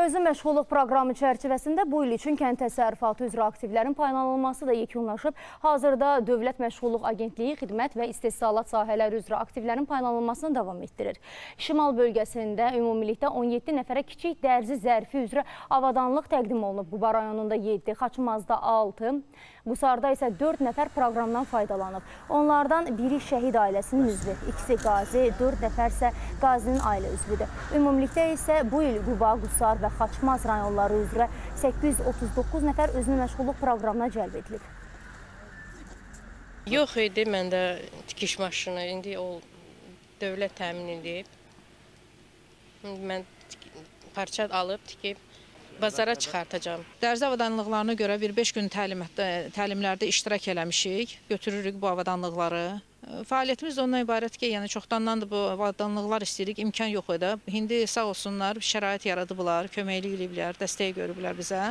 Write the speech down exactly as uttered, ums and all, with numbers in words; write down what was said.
Özü məşğulluq proqramı çərçivəsində bu il üçün kənd təsərrüfatı üzrə aktivlərin paylanılması da yekunlaşıb. Hazırda Dövlət Məşğulluq Agentliyi xidmət və istehsalat sahələri üzrə aktivlərin paylanılmasını davam etdirir. Şimal bölgəsində ümumilikdə on yeddi nəfərə kiçik dərzi zərfi üzrə avadanlıq təqdim olunub. Quba rayonunda yeddi, Xaçmazda altı, Qusarda isə dörd nəfər proqramdan faydalanıb. Onlardan biri şəhid ailəsinin üzvü, ikisi qazi, dörd nəfər isə qazinin ailə üzvüdür. Ümumilikdə isə bu il Quba, Qusar və Xaçmaz rayonları üzrə səkkiz yüz otuz doqquz nəfər özünü məşğulluq proqramına cəlb edilib. Yox idi məndə tikiş maşını, indi o dövlət təmin edib. Mən parça alıb tikib bazara çıxartacağım. Dərzi avadanlıqlarına görə bir beş gün təlimlərdə iştirak eləmişik, götürürük bu avadanlıqları. Fəaliyyətimiz də ondan ibarət ki, yəni çoxdandan da bu avadanlıqlar istəyirik, imkan yox idi. İndi sağ olsunlar, şərait yaradıblar, köməklik ediblər, dəstək görüblər bizə.